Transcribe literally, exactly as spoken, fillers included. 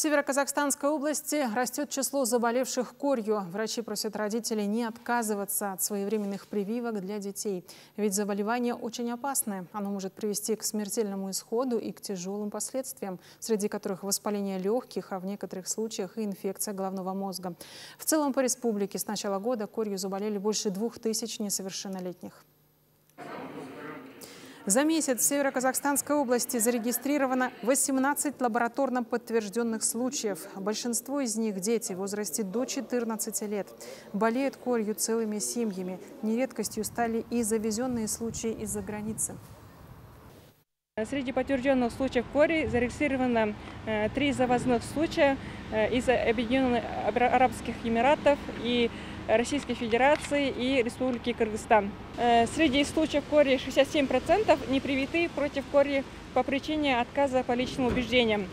В Северо-Казахстанской области растет число заболевших корью. Врачи просят родителей не отказываться от своевременных прививок для детей. Ведь заболевание очень опасное. Оно может привести к смертельному исходу и к тяжелым последствиям, среди которых воспаление легких, а в некоторых случаях и инфекция головного мозга. В целом по республике с начала года корью заболели больше двух тысяч несовершеннолетних. За месяц в Северо-Казахстанской области зарегистрировано восемнадцать лабораторно подтвержденных случаев. Большинство из них – дети в возрасте до четырнадцати лет. Болеют корью целыми семьями. Нередкостью стали и завезенные случаи из-за границы. Среди подтвержденных случаев кори зарегистрировано три завозных случая из Объединенных Арабских Эмиратов и Российской Федерации и Республики Кыргызстан. Среди случаев кори шестьдесят семь процентов не привиты против кори по причине отказа по личным убеждениям.